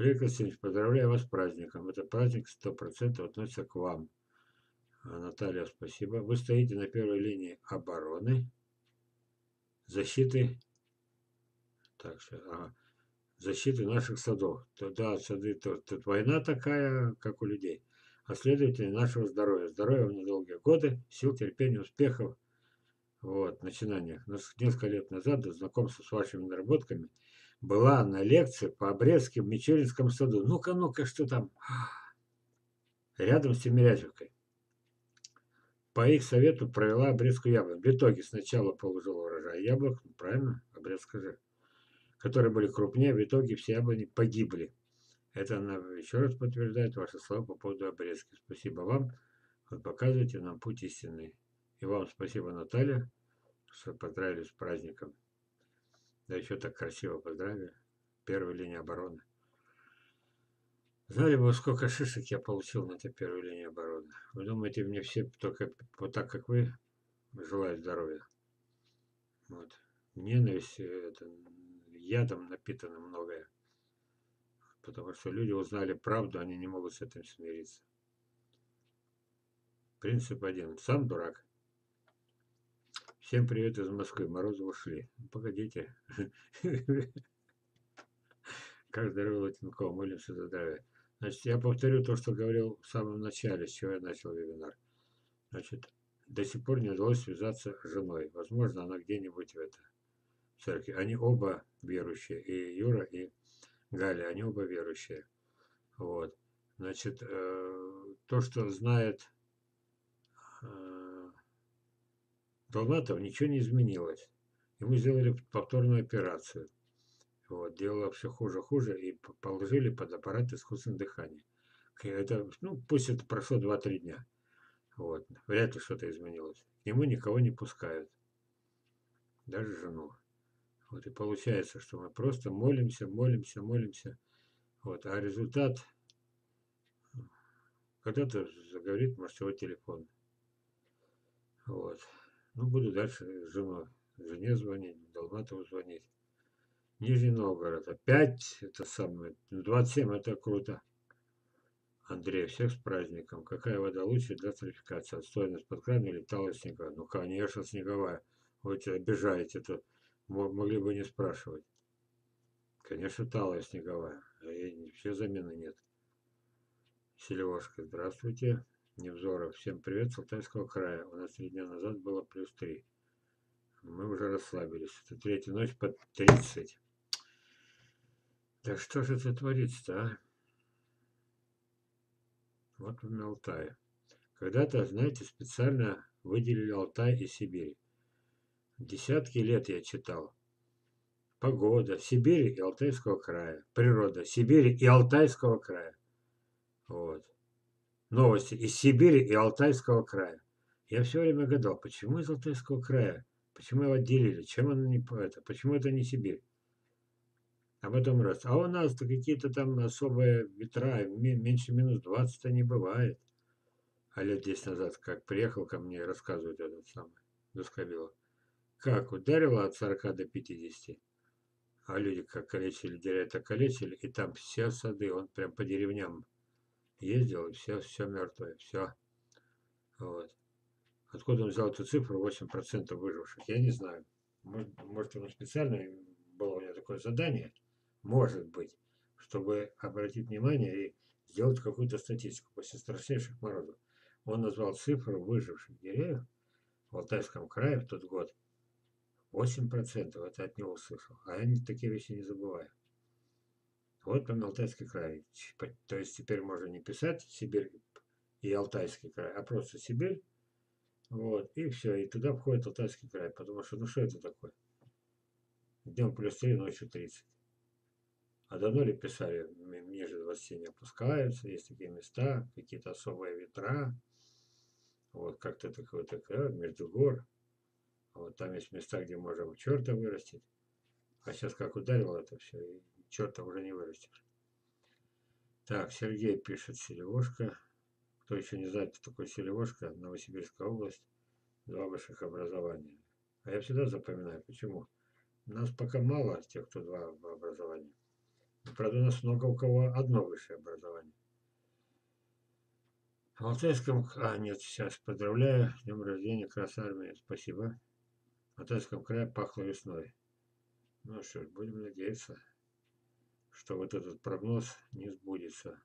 Олег Васильевич, поздравляю вас с праздником. Этот праздник 100% относится к вам. Наталья, спасибо. Вы стоите на первой линии обороны, защиты, защиты наших садов. Да, сады, тут война такая, как у людей. А следовательно, нашего здоровья. Здоровья на долгие годы, сил, терпения, успехов. Вот, начинаниях. Несколько лет назад, до знакомства с вашими наработками, была на лекции по Обрезке в Мичуринском саду. Ну-ка, ну-ка, что там? Рядом с Тимирязевкой. По их совету провела обрезку яблок. В итоге сначала положила урожай яблок, ну, правильно, обрезка же, которые были крупнее, в итоге все яблони погибли. Это она еще раз подтверждает ваши слова по поводу обрезки. Спасибо вам, вы показываете нам путь истины. И вам спасибо, Наталья, что поздравили с праздником. Да еще так красиво поздравили. Первая линия обороны. Знали бы вы, сколько шишек я получил на этой первой линии обороны. Вы думаете, мне все только вот так, как вы, желаю здоровья. Вот. Ненависть, это, ядом напитано многое. Потому что люди узнали правду, они не могут с этим смириться. Принцип один. Сам дурак. Всем привет из Москвы. Морозы ушли. Погодите. Как здоровье Лотенкова. Молимся за здоровье. Значит, я повторю то, что говорил в самом начале, с чего я начал вебинар. Значит, до сих пор не удалось связаться с женой. Возможно, она где-нибудь в этой церкви. Они оба верующие. И Юра, и Галя. Они оба верующие. Вот. Значит, то, что знает Долматов, ничего не изменилось. Ему сделали повторную операцию. Вот, делало все хуже и положили под аппарат искусственного дыхания. Это, ну, пусть это прошло 2-3 дня. Вот, вряд ли что-то изменилось. К нему никого не пускают. Даже жену. Вот, и получается, что мы просто молимся. Вот, а результат... Когда-то заговорит, может, его телефон. Вот. Ну, буду дальше жене звонить, Долматову звонить. Нижний Новгород. Опять это самое. 27, это круто. Андрей, всех с праздником. Какая вода лучше для цификации? Отстойность под кран или талая снеговая? Ну, конечно, снеговая. Вы обижаете. Это могли бы не спрашивать. Конечно, талая снеговая. Все, замены нет. Селивашка, здравствуйте. Невзоров, всем привет с Алтайского края. У нас 3 дня назад было +3. Мы уже расслабились. Это 3-я ночь под 30. Да что же это творится-то, а? Вот на Алтае. Когда-то, знаете, специально выделили Алтай и Сибирь. Десятки лет я читал. Погода Сибири и Алтайского края. Природа Сибири и Алтайского края. Вот. Новости из Сибири и Алтайского края. Я все время гадал, почему из Алтайского края? Почему его отделили? Чем оно не это? Почему это не Сибирь? А потом раз. А у нас-то какие-то там особые ветра, меньше минус 20-то не бывает. А лет 10 назад, как приехал ко мне, рассказывает этот самый Доскобилов. Как ударило от 40 до 50. А люди как калечили, деревья калечили, и там все сады, он прям по деревням ездил, и все мертвое, все. Вот. Откуда он взял эту цифру, 8% выживших? Я не знаю. Может, он специально, было у него такое задание, может быть, чтобы обратить внимание и сделать какую-то статистику после страшнейших морозов. Он назвал цифру выживших деревьев в Алтайском крае в тот год 8%. Это от него услышал. А я такие вещи не забываю. Вот там Алтайский край. То есть теперь можно не писать Сибирь и Алтайский край, а просто Сибирь. Вот, и все. И туда входит Алтайский край. Потому что, ну что это такое? Днем +3, ночью 30. А давно ли писали? Ниже 20 не опускаются. Есть такие места, какие-то особые ветра. Вот, как-то такое, между гор. Вот, там есть места, где можем черта вырастить. А сейчас как ударило это все, черта уже не вырастешь. Так, Сергей пишет, Селивашка. Кто еще не знает, кто такой Селивашка, Новосибирская область, 2 высших образования. А я всегда запоминаю, почему. Нас пока мало, тех, кто 2 образования. Правда, у нас много у кого одно высшее образование. В Алтайском... А, нет, сейчас поздравляю. С днем рождения, Красная Армия. Спасибо. В Алтайском крае пахло весной. Ну что ж, будем надеяться, что вот этот прогноз не сбудется.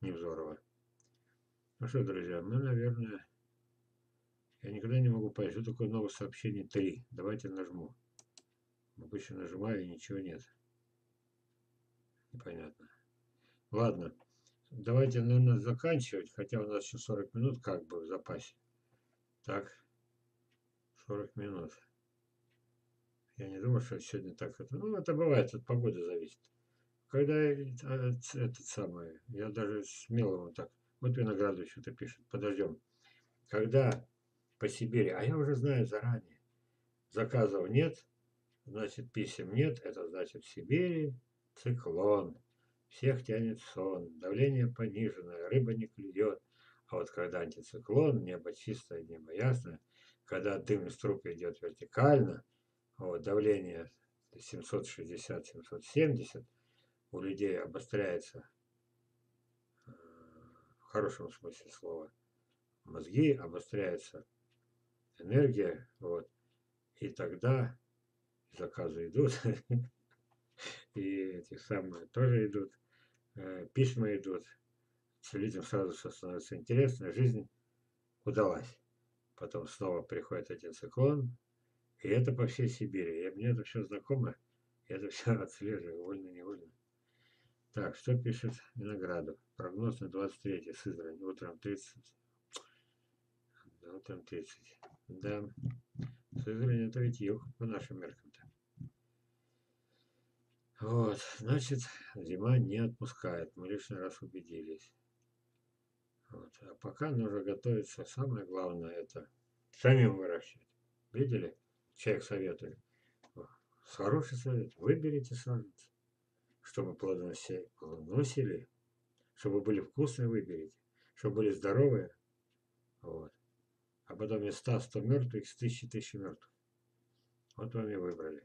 Невзорова. Ну что, друзья, мы, наверное... Я никогда не могу понять, что такое новое сообщение 3. Давайте нажму. Обычно нажимаю, и ничего нет. Непонятно. Ладно. Давайте, наверное, заканчивать, хотя у нас еще 40 минут как бы в запасе. Так, 40 минут. Я не думаю, что сегодня так это... Ну, это бывает, от погоды зависит. Когда этот самый... Я даже смело вот так... Вот Виноградович что-то пишет. Подождем. Когда по Сибири... А я уже знаю заранее. Заказов нет, значит, писем нет. Это значит, в Сибири циклон. Всех тянет сон, давление пониженное, рыба не клюет. А вот когда антициклон, небо чистое, небо ясное, когда дым из труб идет вертикально, вот, давление 760-770, у людей обостряется, в хорошем смысле слова, мозги, обостряется энергия, вот, и тогда заказы идут. И эти самые тоже идут, письма идут. Людям сразу все становится интересно, жизнь удалась. Потом снова приходит один циклон, и это по всей Сибири. И мне это все знакомо, я это все отслеживаю, вольно-невольно. Так, что пишет Виноградов? Прогноз на 23-е, Сызрань, утром 30. Да, утром 30. Да, Сызрань это ведь юг по нашим меркам-то. Вот, значит, зима не отпускает, мы лишний раз убедились. Вот. А пока нужно готовиться, самое главное, это самим выращивать. Видели? Человек советует. Хороший совет, выберите саженцы, чтобы плодоносили, чтобы были вкусные, выберите, чтобы были здоровые. Вот. А потом из 100-100 мертвых, с 1000-1000 мертвых. Вот вам и выбрали.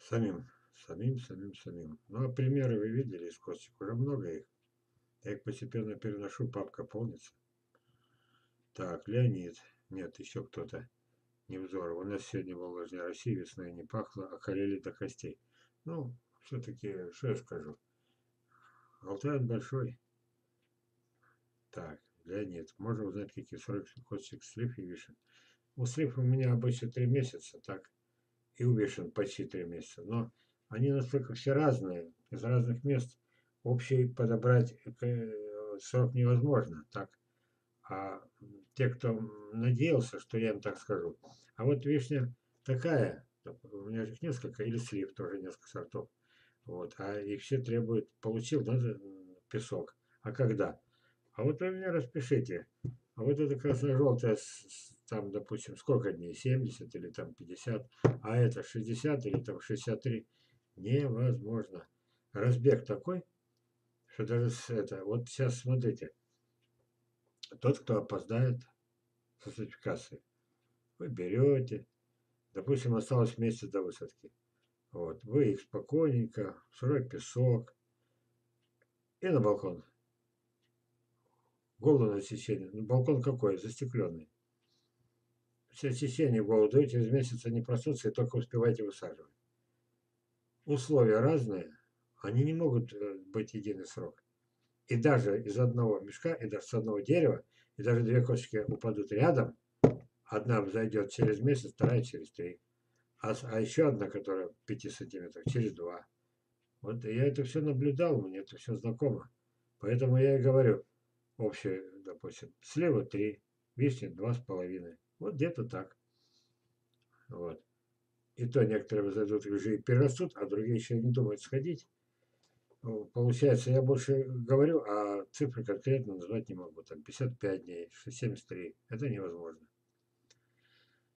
Самим. Ну, а примеры вы видели из костик, уже много их. Я их постепенно переношу, папка полнится. Так, Леонид. Нет, еще кто-то. Невзоров. У нас сегодня была влажная Россия, весной не пахло, околели до костей. Ну, все-таки, что я скажу? Алтай он большой. Так, Леонид. Можно узнать, какие сроки костик слив и вишен. У слив у меня обычно 3 месяца, так. И у вишен почти 3 месяца. Но они настолько все разные, из разных мест. Общий подобрать срок невозможно. Так. А те, кто надеялся, что я им так скажу. А вот вишня такая. У меня же их несколько. Или слив тоже несколько сортов. Вот. А их все требуют. Получил, да, песок. А когда? А вот вы меня распишите. А вот это красно-желтая... Там, допустим, сколько дней, 70 или там 50, а это 60 или там 63, невозможно. Разбег такой, что даже это, вот сейчас смотрите, тот, кто опоздает с классификацией, вы берете, допустим, осталось месяц до высадки, вот, вы их спокойненько, сырой песок и на балкон. Голову на сечение, ну, балкон какой, застекленный. Все сечения в голову даете, через месяц не проснутся и только успеваете высаживать. Условия разные, они не могут быть единый срок. И даже из одного мешка, и даже с одного дерева, и даже 2 косточки упадут рядом, одна взойдет через месяц, вторая через 3. А еще одна, которая 5 сантиметров, через 2. Вот я это все наблюдал, мне это все знакомо. Поэтому я и говорю, общее, допустим, слева 3, вишни 2,5. Вот где-то так. Вот. И то некоторые зайдут уже и перерастут, а другие еще не думают сходить. Получается, я больше говорю, а цифры конкретно назвать не могу. Там 55 дней, 73. Это невозможно.